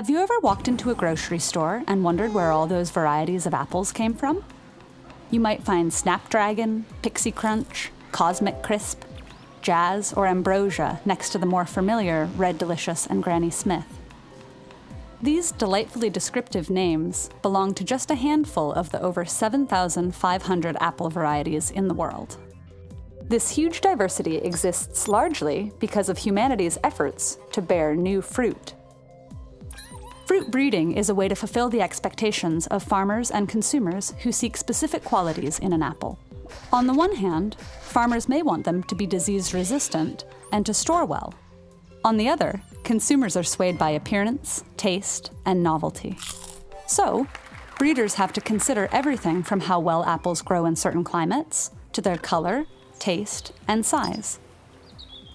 Have you ever walked into a grocery store and wondered where all those varieties of apples came from? You might find Snapdragon, Pixie Crunch, Cosmic Crisp, Jazz, or Ambrosia next to the more familiar Red Delicious and Granny Smith. These delightfully descriptive names belong to just a handful of the over 7,500 apple varieties in the world. This huge diversity exists largely because of humanity's efforts to bear new fruit. Fruit breeding is a way to fulfill the expectations of farmers and consumers who seek specific qualities in an apple. On the one hand, farmers may want them to be disease-resistant and to store well. On the other, consumers are swayed by appearance, taste, and novelty. So, breeders have to consider everything from how well apples grow in certain climates, to their color, taste, and size.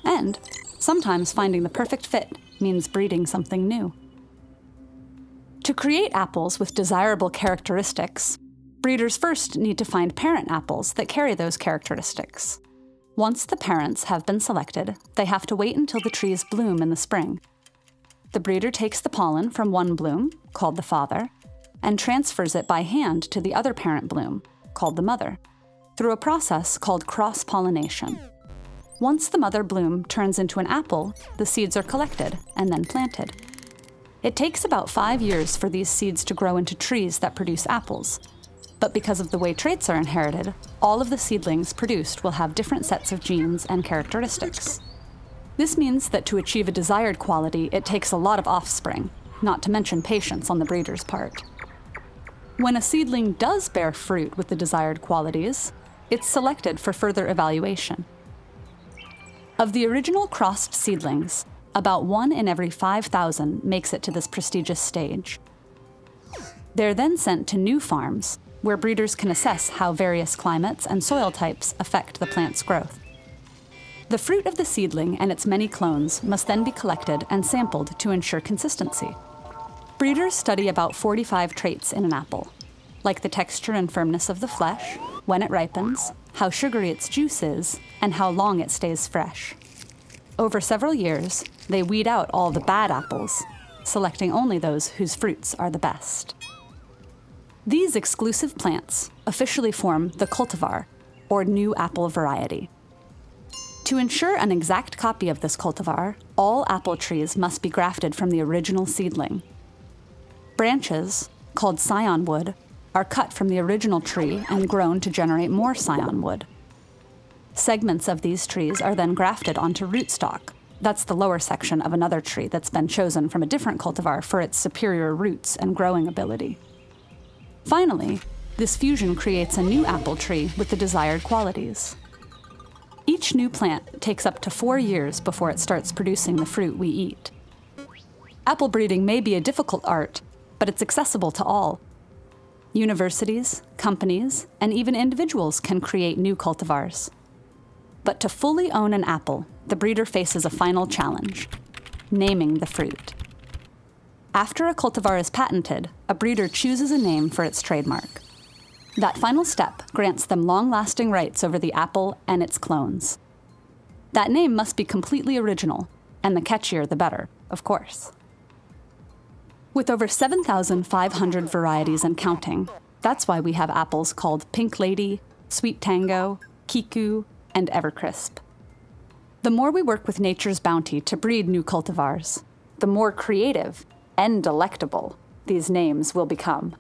And sometimes finding the perfect fit means breeding something new. To create apples with desirable characteristics, breeders first need to find parent apples that carry those characteristics. Once the parents have been selected, they have to wait until the trees bloom in the spring. The breeder takes the pollen from one bloom, called the father, and transfers it by hand to the other parent bloom, called the mother, through a process called cross-pollination. Once the mother bloom turns into an apple, the seeds are collected and then planted. It takes about 5 years for these seeds to grow into trees that produce apples. But because of the way traits are inherited, all of the seedlings produced will have different sets of genes and characteristics. This means that to achieve a desired quality, it takes a lot of offspring, not to mention patience on the breeder's part. When a seedling does bear fruit with the desired qualities, it's selected for further evaluation. Of the original crossed seedlings, about 1 in every 5,000 makes it to this prestigious stage. They're then sent to new farms, where breeders can assess how various climates and soil types affect the plant's growth. The fruit of the seedling and its many clones must then be collected and sampled to ensure consistency. Breeders study about 45 traits in an apple, like the texture and firmness of the flesh, when it ripens, how sugary its juice is, and how long it stays fresh. Over several years, they weed out all the bad apples, selecting only those whose fruits are the best. These exclusive plants officially form the cultivar, or new apple variety. To ensure an exact copy of this cultivar, all apple trees must be grafted from the original seedling. Branches, called scion wood, are cut from the original tree and grown to generate more scion wood. Segments of these trees are then grafted onto rootstock. That's the lower section of another tree that's been chosen from a different cultivar for its superior roots and growing ability. Finally, this fusion creates a new apple tree with the desired qualities. Each new plant takes up to 4 years before it starts producing the fruit we eat. Apple breeding may be a difficult art, but it's accessible to all. Universities, companies, and even individuals can create new cultivars. But to fully own an apple, the breeder faces a final challenge: naming the fruit. After a cultivar is patented, a breeder chooses a name for its trademark. That final step grants them long-lasting rights over the apple and its clones. That name must be completely original, and the catchier the better, of course. With over 7,500 varieties and counting, that's why we have apples called Pink Lady, Sweet Tango, Kiku, and EverCrisp. The more we work with nature's bounty to breed new cultivars, the more creative and delectable these names will become.